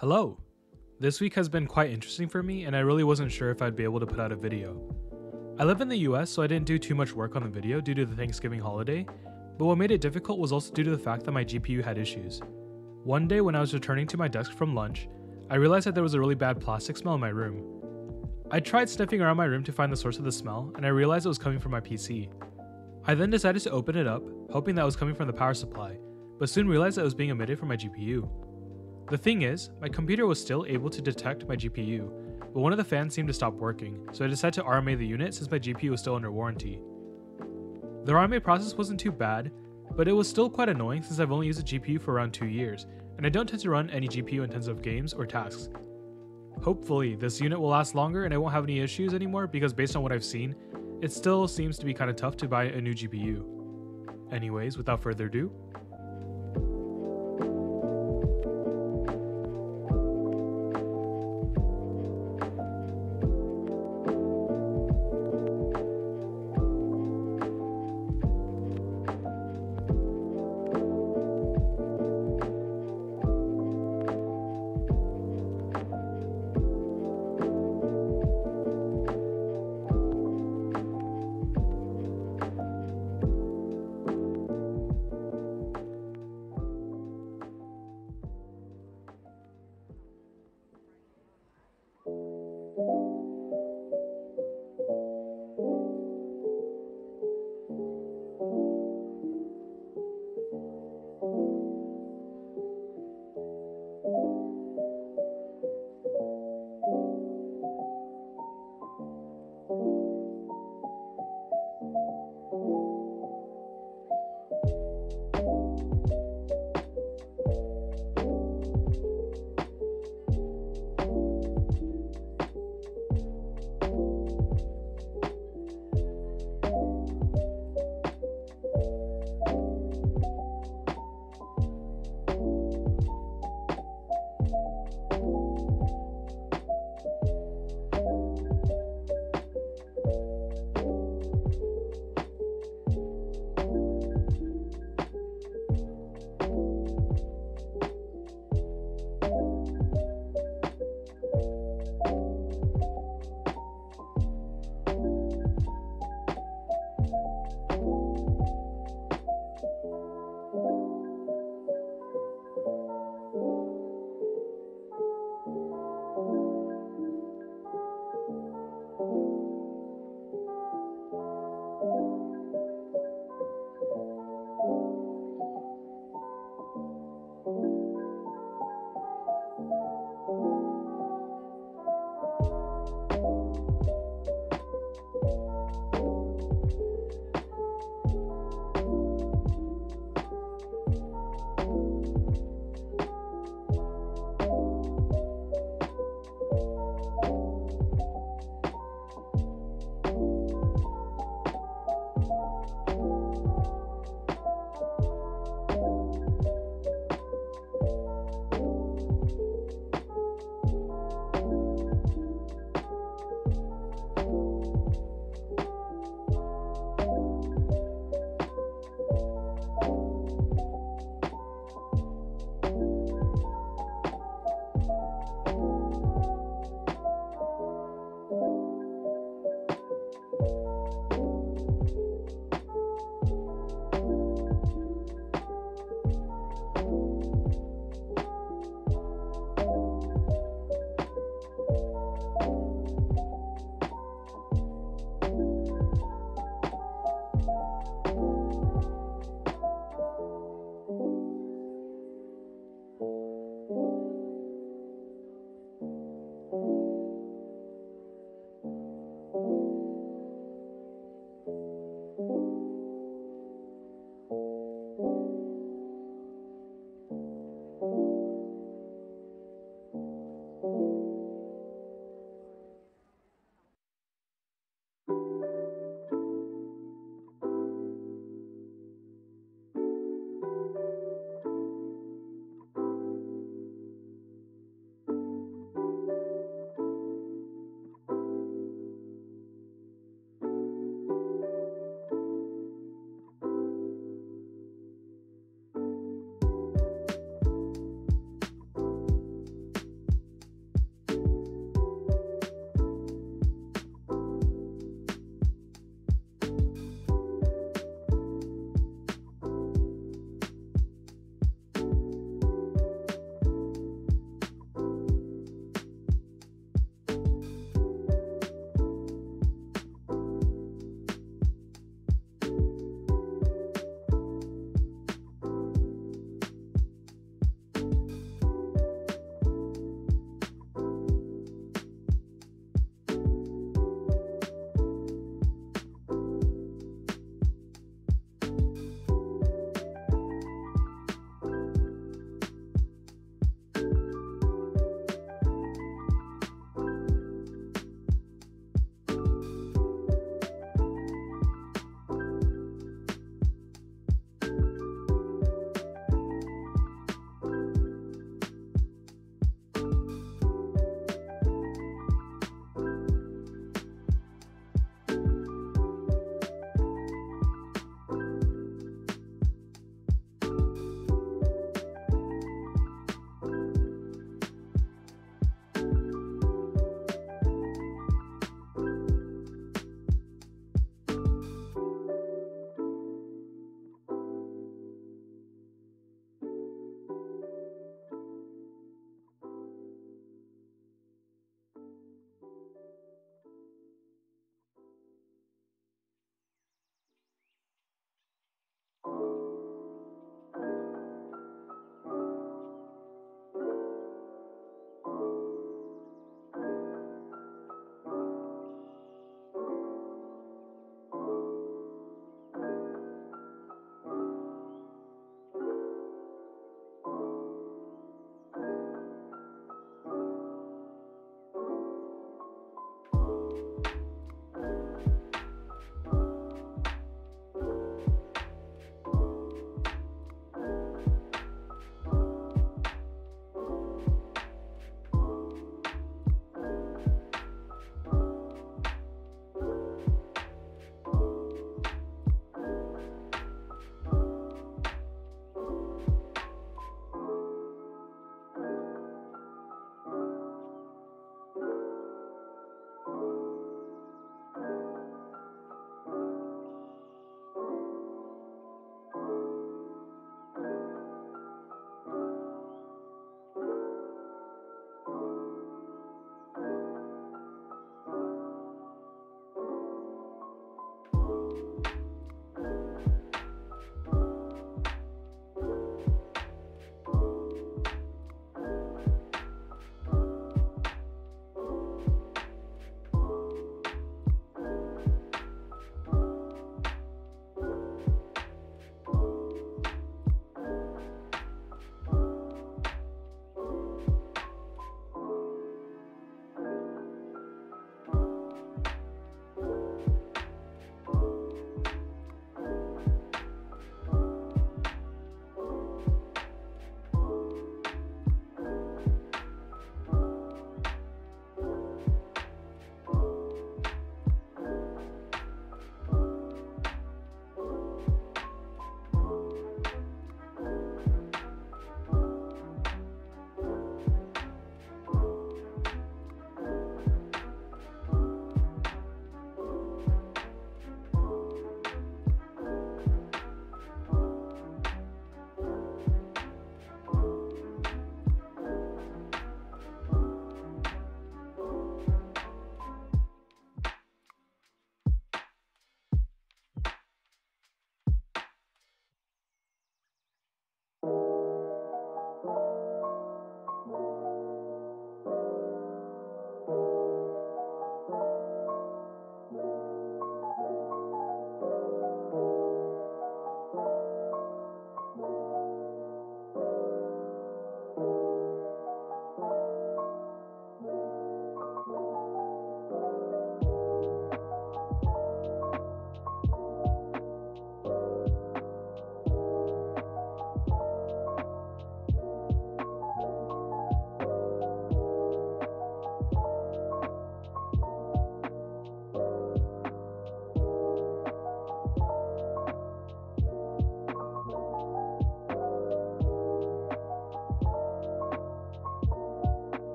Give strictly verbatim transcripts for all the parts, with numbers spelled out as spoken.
Hello! This week has been quite interesting for me, and I really wasn't sure if I'd be able to put out a video. I live in the U S, so I didn't do too much work on the video due to the Thanksgiving holiday, but what made it difficult was also due to the fact that my G P U had issues. One day when I was returning to my desk from lunch, I realized that there was a really bad plastic smell in my room. I tried sniffing around my room to find the source of the smell, and I realized it was coming from my P C. I then decided to open it up, hoping that it was coming from the power supply, but soon realized that it was being emitted from my G P U. The thing is, my computer was still able to detect my G P U, but one of the fans seemed to stop working, so I decided to R M A the unit since my G P U was still under warranty. The R M A process wasn't too bad, but it was still quite annoying since I've only used a G P U for around two years, and I don't tend to run any G P U-intensive games or tasks. Hopefully, this unit will last longer and I won't have any issues anymore because based on what I've seen, it still seems to be kinda tough to buy a new G P U. Anyways, without further ado,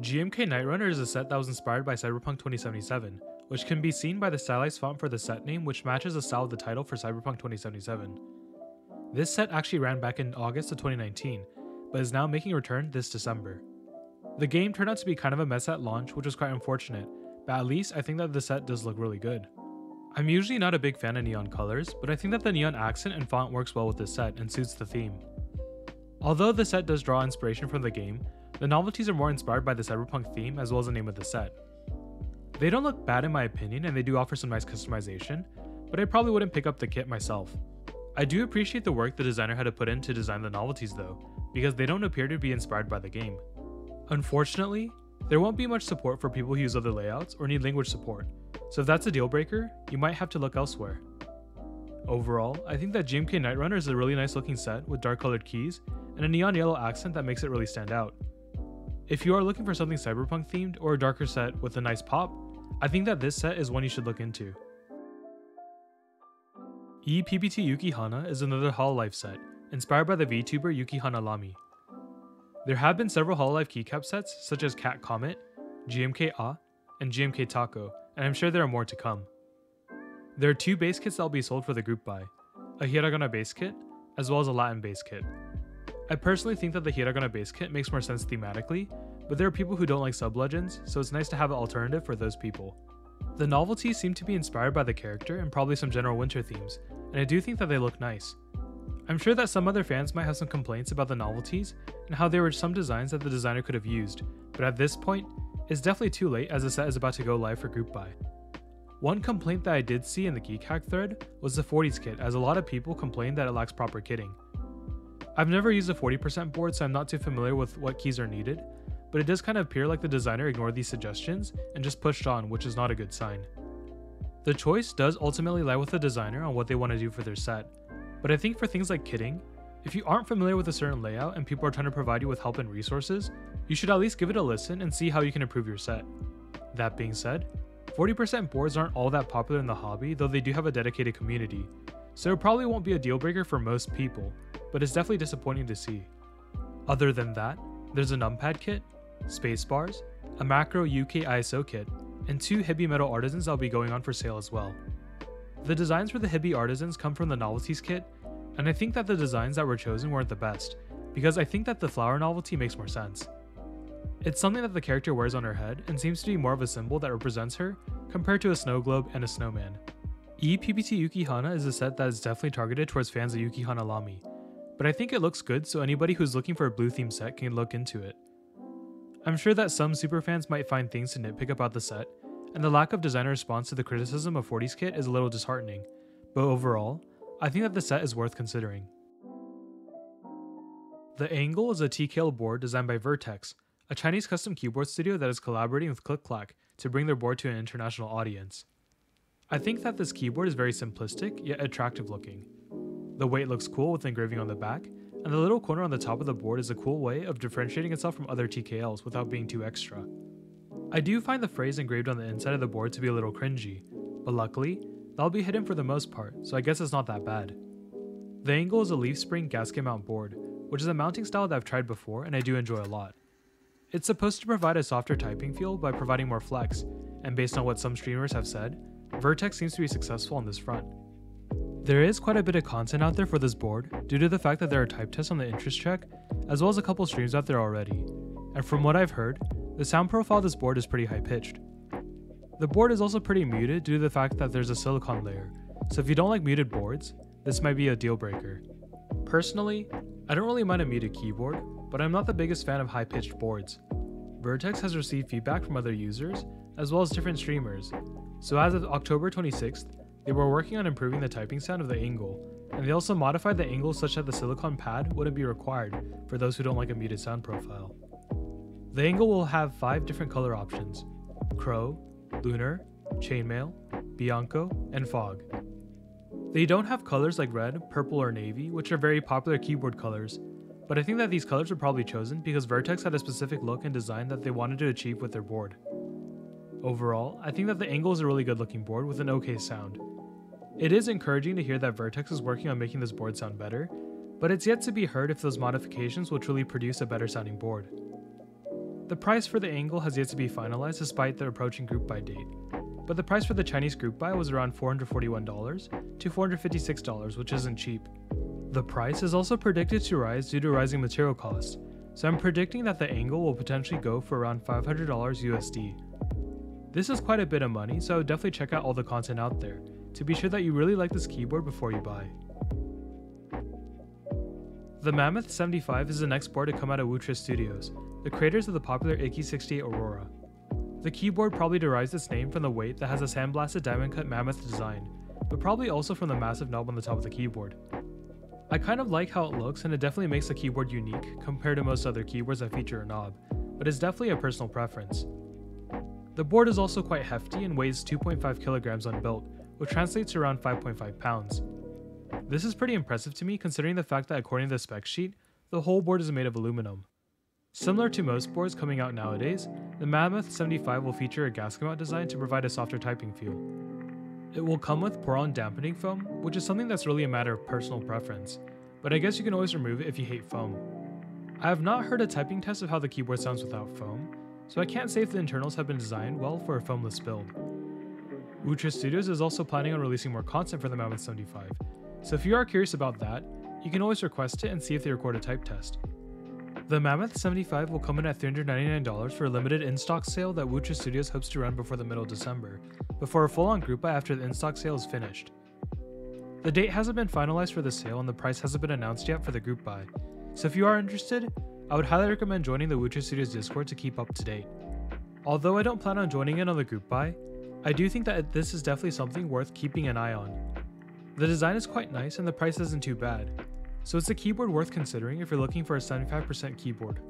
G M K Night Runner is a set that was inspired by Cyberpunk twenty seventy-seven, which can be seen by the stylized font for the set name, which matches the style of the title for Cyberpunk twenty seventy-seven. This set actually ran back in August of twenty nineteen, but is now making a return this December. The game turned out to be kind of a mess at launch, which was quite unfortunate, but at least I think that the set does look really good. I'm usually not a big fan of neon colors, but I think that the neon accent and font works well with this set and suits the theme. Although the set does draw inspiration from the game, the novelties are more inspired by the cyberpunk theme as well as the name of the set. They don't look bad in my opinion, and they do offer some nice customization, but I probably wouldn't pick up the kit myself. I do appreciate the work the designer had to put in to design the novelties though, because they don't appear to be inspired by the game. Unfortunately, there won't be much support for people who use other layouts or need language support, so if that's a deal breaker, you might have to look elsewhere. Overall, I think that G M K Night Runner is a really nice looking set with dark colored keys and a neon yellow accent that makes it really stand out. If you are looking for something cyberpunk themed or a darker set with a nice pop, I think that this set is one you should look into. ePBT Yukihana is another Hololive set, inspired by the VTuber Yukihana Lami. There have been several Hololive keycap sets such as Cat Comet, G M K A, and G M K-Taco, and I'm sure there are more to come. There are two base kits that will be sold for the group buy, a Hiragana base kit, as well as a Latin base kit. I personally think that the Hiragana base kit makes more sense thematically, but there are people who don't like sub-legends, so it's nice to have an alternative for those people. The novelties seem to be inspired by the character and probably some general winter themes, and I do think that they look nice. I'm sure that some other fans might have some complaints about the novelties and how there were some designs that the designer could have used, but at this point, it's definitely too late as the set is about to go live for group buy. One complaint that I did see in the Geekhack thread was the forties kit, as a lot of people complained that it lacks proper kitting. I've never used a forty percent board, so I'm not too familiar with what keys are needed, but it does kind of appear like the designer ignored these suggestions and just pushed on, which is not a good sign. The choice does ultimately lie with the designer on what they want to do for their set, but I think for things like kitting, if you aren't familiar with a certain layout and people are trying to provide you with help and resources, you should at least give it a listen and see how you can improve your set. That being said, forty percent boards aren't all that popular in the hobby, though they do have a dedicated community, so it probably won't be a deal breaker for most people, but it's definitely disappointing to see. Other than that, there's a numpad kit, space bars, a macro U K I S O kit, and two Hibi metal artisans that'll be going on for sale as well. The designs for the Hibi artisans come from the novelties kit, and I think that the designs that were chosen weren't the best, because I think that the flower novelty makes more sense. It's something that the character wears on her head and seems to be more of a symbol that represents her compared to a snow globe and a snowman. ePBT Yukihana is a set that is definitely targeted towards fans of Yukihana Lami, but I think it looks good, so anybody who's looking for a blue theme set can look into it. I'm sure that some superfans might find things to nitpick about the set, and the lack of designer response to the criticism of forties kit is a little disheartening, but overall, I think that the set is worth considering. The Angle is a T K L board designed by Vertex, a Chinese custom keyboard studio that is collaborating with Click Clack to bring their board to an international audience. I think that this keyboard is very simplistic, yet attractive looking. The weight looks cool with engraving on the back, and the little corner on the top of the board is a cool way of differentiating itself from other T K Ls without being too extra. I do find the phrase engraved on the inside of the board to be a little cringy, but luckily, that'll be hidden for the most part, so I guess it's not that bad. The Angle is a leaf spring gasket mount board, which is a mounting style that I've tried before and I do enjoy a lot. It's supposed to provide a softer typing feel by providing more flex, and based on what some streamers have said, Vertex seems to be successful on this front. There is quite a bit of content out there for this board due to the fact that there are type tests on the interest check, as well as a couple streams out there already, and from what I've heard, the sound profile of this board is pretty high pitched. The board is also pretty muted due to the fact that there's a silicone layer, so if you don't like muted boards, this might be a deal breaker. Personally, I don't really mind a muted keyboard, but I'm not the biggest fan of high pitched boards. Vertex has received feedback from other users, as well as different streamers, so as of October twenty-sixth, they were working on improving the typing sound of the Angle, and they also modified the Angle such that the silicone pad wouldn't be required for those who don't like a muted sound profile. The Angle will have five different color options: Crow, Lunar, Chainmail, Bianco, and Fog. They don't have colors like red, purple, or navy, which are very popular keyboard colors, but I think that these colors were probably chosen because Vertex had a specific look and design that they wanted to achieve with their board. Overall, I think that the Angle is a really good looking board with an okay sound. It is encouraging to hear that Vertex is working on making this board sound better, but it's yet to be heard if those modifications will truly produce a better sounding board. The price for The Angle has yet to be finalized despite the approaching group buy date, but the price for the Chinese group buy was around four hundred forty-one dollars to four hundred fifty-six dollars, which isn't cheap. The price is also predicted to rise due to rising material costs, so I'm predicting that The Angle will potentially go for around five hundred dollars U S D. This is quite a bit of money, so definitely check out all the content out there to be sure that you really like this keyboard before you buy. The Mammoth seventy-five is the next board to come out of Wootric Studios, the creators of the popular Iki sixty-eight Aurora. The keyboard probably derives its name from the weight that has a sandblasted diamond cut Mammoth design, but probably also from the massive knob on the top of the keyboard. I kind of like how it looks, and it definitely makes the keyboard unique compared to most other keyboards that feature a knob, but it's definitely a personal preference. The board is also quite hefty and weighs two point five kilograms unbuilt, which translates to around five point five pounds. This is pretty impressive to me considering the fact that according to the spec sheet, the whole board is made of aluminum. Similar to most boards coming out nowadays, the Mammoth seventy-five will feature a gasket mount design to provide a softer typing feel. It will come with Poron dampening foam, which is something that's really a matter of personal preference, but I guess you can always remove it if you hate foam. I have not heard a typing test of how the keyboard sounds without foam, so I can't say if the internals have been designed well for a foamless build. Wootric Studios is also planning on releasing more content for the Mammoth seventy-five, so if you are curious about that, you can always request it and see if they record a type test. The Mammoth seventy-five will come in at three hundred ninety-nine dollars for a limited in-stock sale that Wootric Studios hopes to run before the middle of December, before a full-on group buy after the in-stock sale is finished. The date hasn't been finalized for the sale and the price hasn't been announced yet for the group buy, so if you are interested, I would highly recommend joining the Wootric Studios Discord to keep up to date. Although I don't plan on joining in on the group buy, I do think that this is definitely something worth keeping an eye on. The design is quite nice and the price isn't too bad, so it's a keyboard worth considering if you're looking for a seventy-five percent keyboard.